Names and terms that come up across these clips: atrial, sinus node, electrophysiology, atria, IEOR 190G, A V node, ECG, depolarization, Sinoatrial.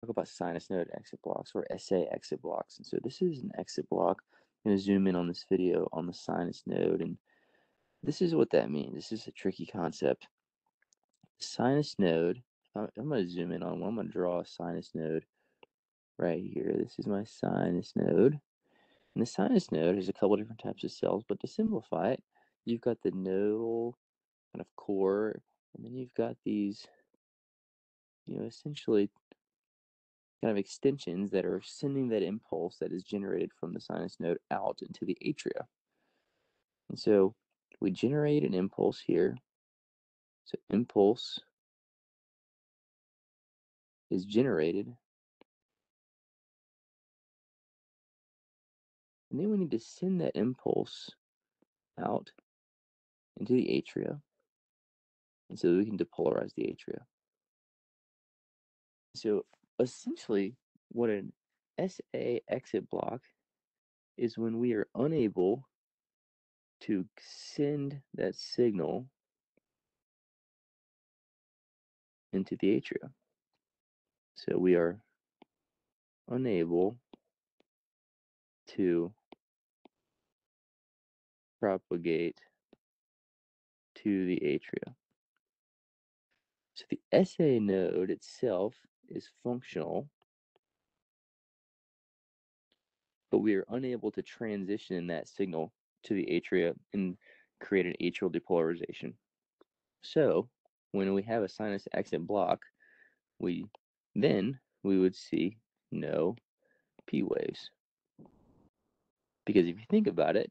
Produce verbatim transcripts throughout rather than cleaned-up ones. talk about sinus node exit blocks, or S A exit blocks. And so this is an exit block. I'm going to zoom in on this video on the sinus node, and this is what that means. This is a tricky concept. Sinus node, I'm going to zoom in on one. I'm going to draw a sinus node right here. This is my sinus node. And the sinus node has a couple different types of cells, but to simplify it, you've got the nodal kind of core, and then you've got these, you know, essentially kind of extensions that are sending that impulse that is generated from the sinus node out into the atria. And so we generate an impulse here. So impulse is generated. And then we need to send that impulse out into the atria. And so we can depolarize the atria. So essentially, what an S A exit block is when we are unable to send that signal into the atria. So we are unable to propagate to the atria. So the S A node itself is functional, but we are unable to transition that signal to the atria and create an atrial depolarization. So when we have a sinus exit block, we then we would see no P waves. Because if you think about it,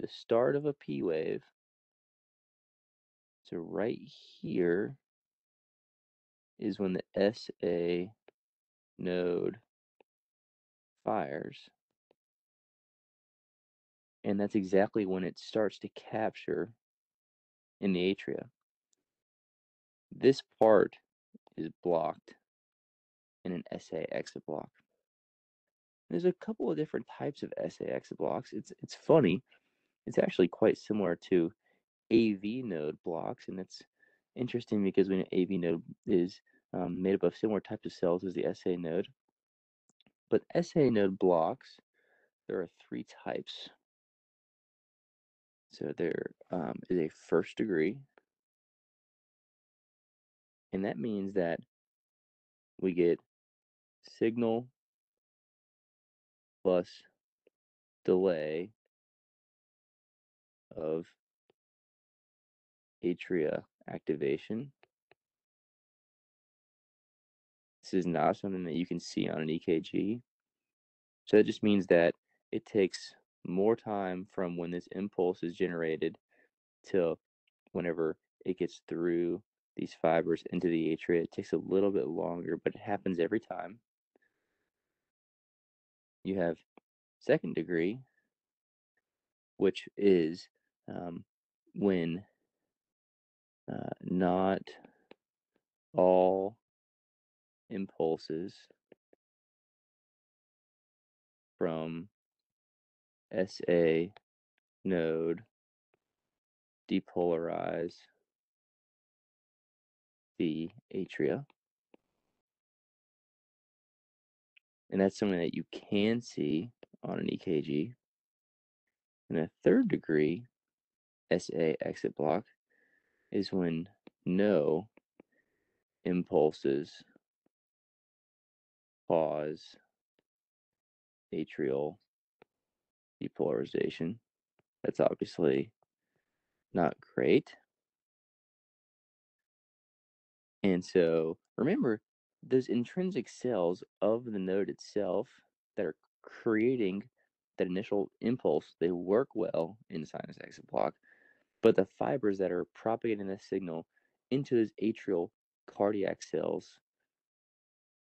the start of a P wave, so right here, is when the S A node fires. And that's exactly when it starts to capture in the atria. This part is blocked in an S A exit block. There's a couple of different types of S A exit blocks. It's it's funny. It's actually quite similar to A V node blocks, and it's interesting because we know A V node is um, made up of similar types of cells as the S A node. But S A node blocks, there are three types. So there um, is a first degree, and that means that we get signal plus delay of atria activation. This is not something that you can see on an E K G. So it just means that it takes more time from when this impulse is generated till whenever it gets through these fibers into the atria. It takes a little bit longer, but it happens every time. You have second degree, which is um, when Uh, not all impulses from S A node depolarize the atria. And that's something that you can see on an E K G. And a third degree S A exit block is when no impulses cause atrial depolarization. That's obviously not great. And so remember, those intrinsic cells of the node itself that are creating that initial impulse, they work well in sinus exit block. But the fibers that are propagating the signal into those atrial cardiac cells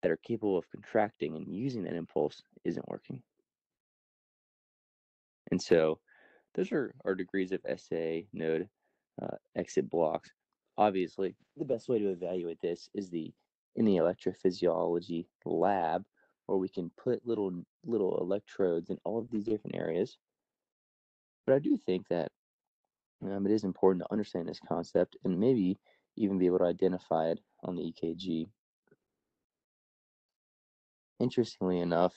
that are capable of contracting and using that impulse isn't working. And so those are our degrees of S A node uh, exit blocks. Obviously, the best way to evaluate this is the in the electrophysiology lab, where we can put little little electrodes in all of these different areas. But I do think that Um, it is important to understand this concept and maybe even be able to identify it on the E K G. interestingly enough,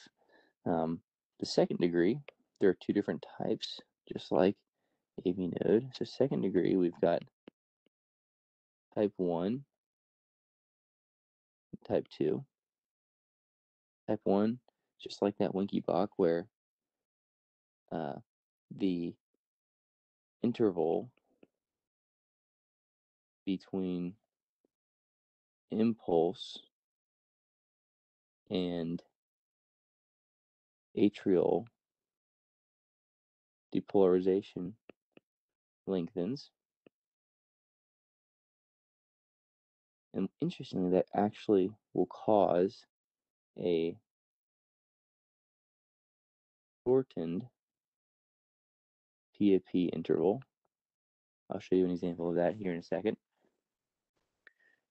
um, the second degree, there are two different types, just like A V node. So second degree, we've got type one, type two. Type one, just like that Winky Bach, where uh, the interval between impulse and atrial depolarization lengthens. And interestingly, that actually will cause a shortened P A P interval. I'll show you an example of that here in a second.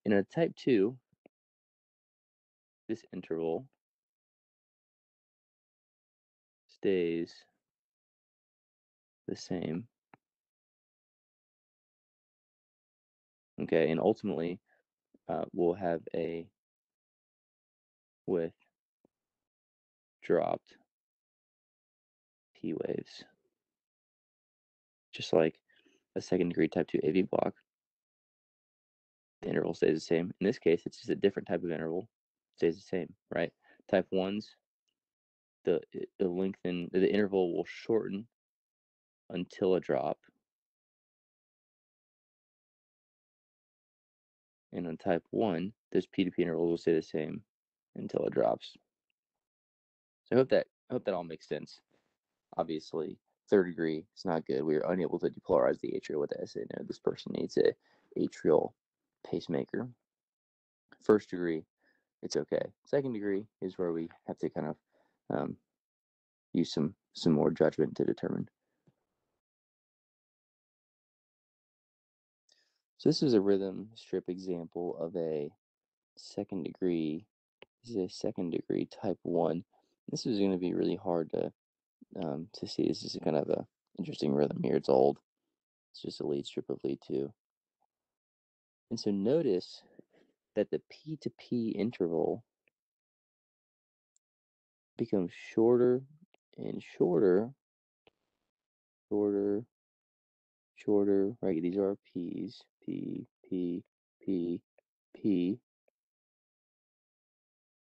In a type two, this interval stays the same. Okay, and ultimately, uh, we'll have a width dropped P waves, just like a second degree type two A V block. The interval stays the same. In this case, it's just a different type of interval. It stays the same, right? Type ones, the the lengthen the interval will shorten until a drop, and on type one, those P to P intervals will stay the same until it drops. So I hope that I hope that all makes sense. Obviously, third degree is not good. We are unable to depolarize the atria with the S A node. This person needs a atrial pacemaker. First degree, it's okay. Second degree is where we have to kind of um, use some some more judgment to determine. So this is a rhythm strip example of a second degree. This is a second degree type one. This is going to be really hard to um, to see. This is kind of a interesting rhythm here. It's old. It's just a lead strip of lead two. And so notice that the P to P interval becomes shorter and shorter, shorter, shorter, right? These are P's, P, P, P, P,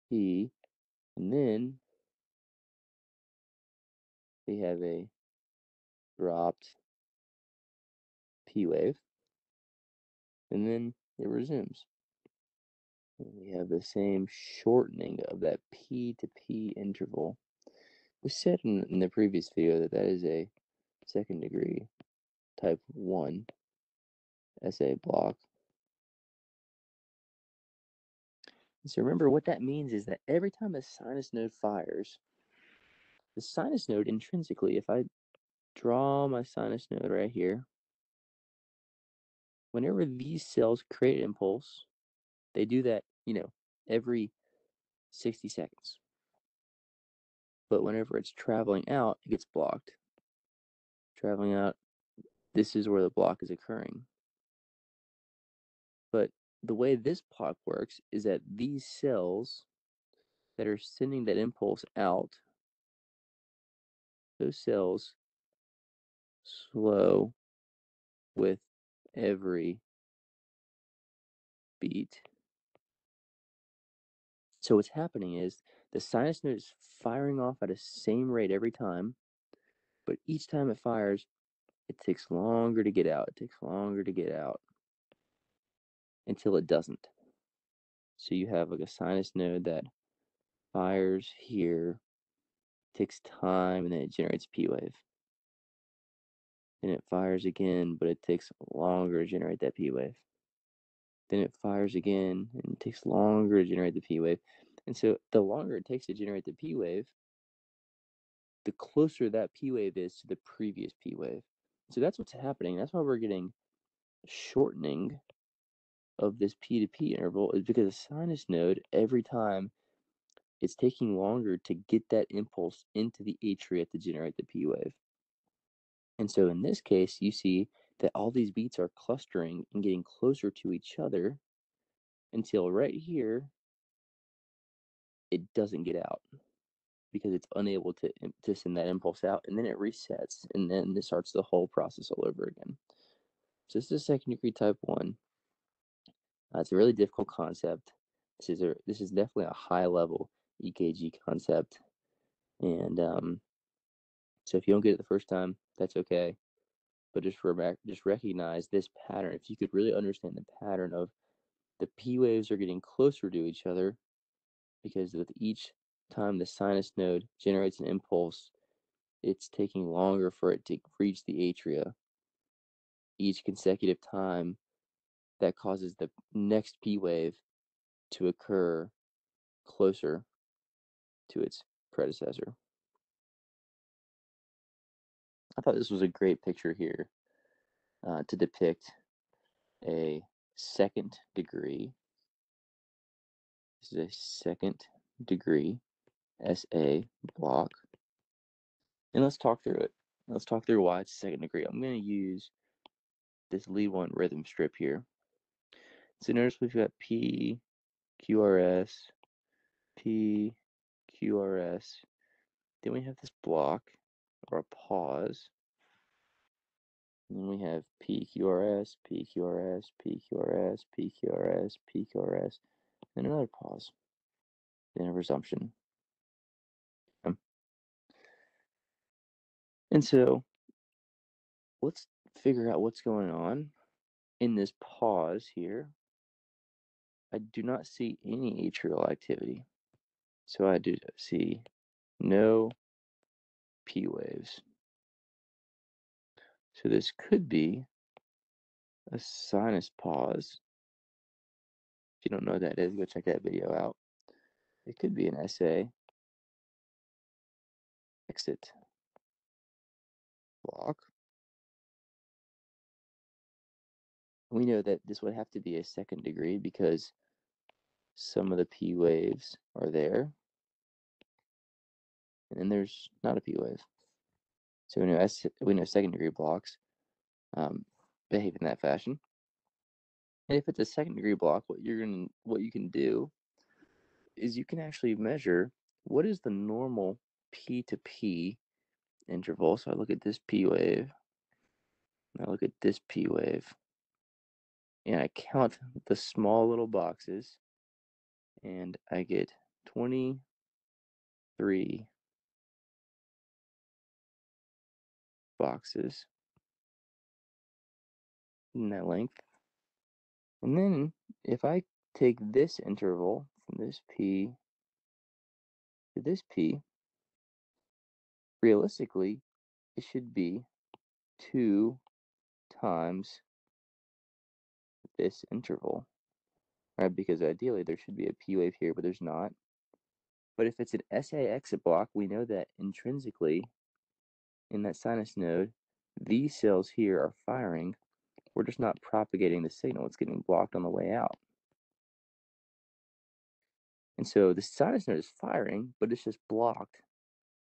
P, and then we have a dropped P wave. And then it resumes. And we have the same shortening of that P to P interval. We said in, in the previous video that that is a second degree type one S A block. And so remember, what that means is that every time a sinus node fires, the sinus node intrinsically, if I draw my sinus node right here, whenever these cells create an impulse, they do that, you know, every sixty seconds. But whenever it's traveling out, it gets blocked. Traveling out, this is where the block is occurring. But the way this block works is that these cells that are sending that impulse out, those cells slow with every beat. So what's happening is the sinus node is firing off at the same rate every time, but each time it fires, it takes longer to get out. It takes longer to get out until it doesn't. So you have like a sinus node that fires here, takes time, and then it generates P wave. Then it fires again, but it takes longer to generate that P wave. Then it fires again, and it takes longer to generate the P wave. And so the longer it takes to generate the P wave, the closer that P wave is to the previous P wave. So that's what's happening. That's why we're getting shortening of this P to P interval, is because the sinus node, every time, it's taking longer to get that impulse into the atria to generate the P wave. And so in this case, you see that all these beats are clustering and getting closer to each other until right here, it doesn't get out because it's unable to, to send that impulse out, and then it resets, and then it starts the whole process all over again. So this is second degree type one. Uh, it's a really difficult concept. This is a this is definitely a high level E K G concept, and um, so if you don't get it the first time, that's okay. But just for just recognize this pattern. If you could really understand the pattern of the P waves are getting closer to each other, because with each time the sinus node generates an impulse, it's taking longer for it to reach the atria. Each consecutive time, that causes the next P wave to occur closer to its predecessor. I thought this was a great picture here uh, to depict a second degree. This is a second degree S A block. And let's talk through it. Let's talk through why it's second degree. I'm going to use this lead one rhythm strip here. So notice we've got P, Q R S, P, Q R S. Then we have this block, or a pause. And then we have P, Q R S, P, Q R S, P, Q R S, P, Q R S, P, Q R S, and another pause. Then a resumption. Okay. And so let's figure out what's going on in this pause here. I do not see any atrial activity. So I do see no P waves. So this could be a sinus pause. If you don't know what that is, go check that video out. It could be an S A exit block. We know that this would have to be a second degree because some of the P waves are there, and then there's not a P wave. So we know, we know second degree blocks um, behave in that fashion. And if it's a second degree block, what you're gonna, what you can do is you can actually measure what is the normal P to P interval. So I look at this P wave, and I look at this P wave, and I count the small little boxes, and I get twenty-three boxes in that length. And then if I take this interval from this P to this P, realistically, it should be two times this interval, right? Because ideally there should be a P wave here, but there's not. But if it's an S A exit block, we know that intrinsically in that sinus node, these cells here are firing. We're just not propagating the signal. It's getting blocked on the way out. And so the sinus node is firing, but it's just blocked.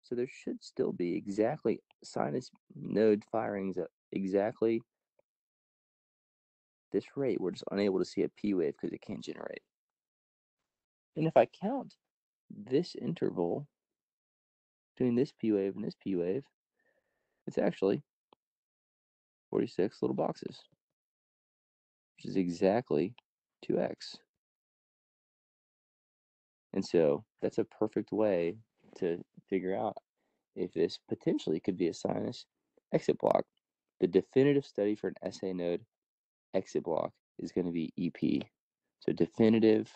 So there should still be exactly sinus node firings at exactly this rate. We're just unable to see a P wave because it can't generate. And if I count this interval between this P wave and this P wave, it's actually forty-six little boxes, which is exactly two x. And so that's a perfect way to figure out if this potentially could be a sinus exit block. The definitive study for an S A node exit block is going to be E P. So definitive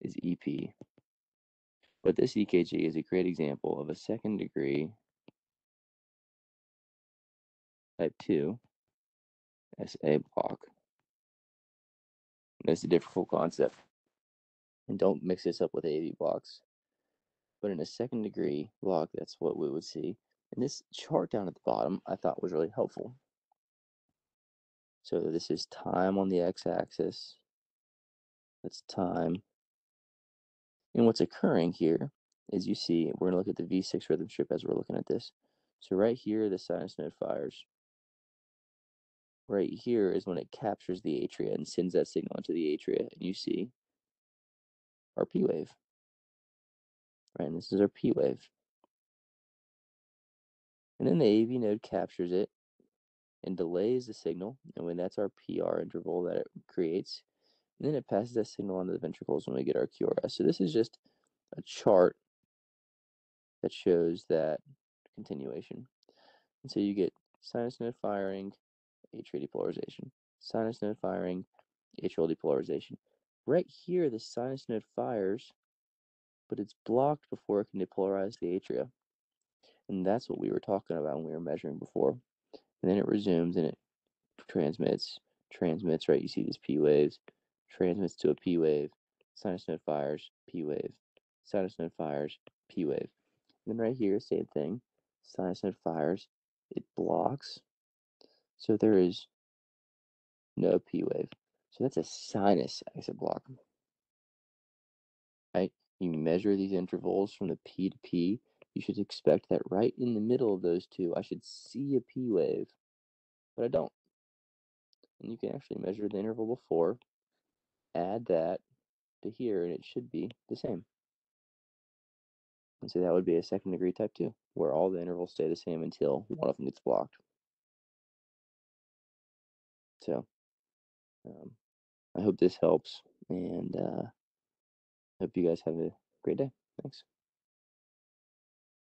is E P. But this E K G is a great example of a second degree type two S A block. And that's a difficult concept. And don't mix this up with A V blocks. But in a second degree block, that's what we would see. And this chart down at the bottom I thought was really helpful. So this is time on the x-axis. That's time. And what's occurring here is you see, we're going to look at the V six rhythm strip as we're looking at this. So right here, the sinus node fires. right here is when it captures the atria and sends that signal into the atria, and you see our P wave. Right, and this is our P wave. And then the A V node captures it and delays the signal, and when that's our P R interval that it creates, and then it passes that signal onto the ventricles when we get our Q R S. So this is just a chart that shows that continuation. And so you get sinus node firing, atrial depolarization, sinus node firing, atrial depolarization. Right here, the sinus node fires, but it's blocked before it can depolarize the atria. And that's what we were talking about when we were measuring before. And then it resumes and it transmits, transmits, right? You see these P waves, transmits to a P wave, sinus node fires, P wave, sinus node fires, P wave. And then right here, same thing, sinus node fires, it blocks. So there is no P wave. So that's a sinus exit block, right? You measure these intervals from the P to P. You should expect that right in the middle of those two, I should see a P wave, but I don't. And you can actually measure the interval before, add that to here, and it should be the same. And so that would be a second degree type two, where all the intervals stay the same until one of them gets blocked. So um, I hope this helps, and uh, hope you guys have a great day. Thanks.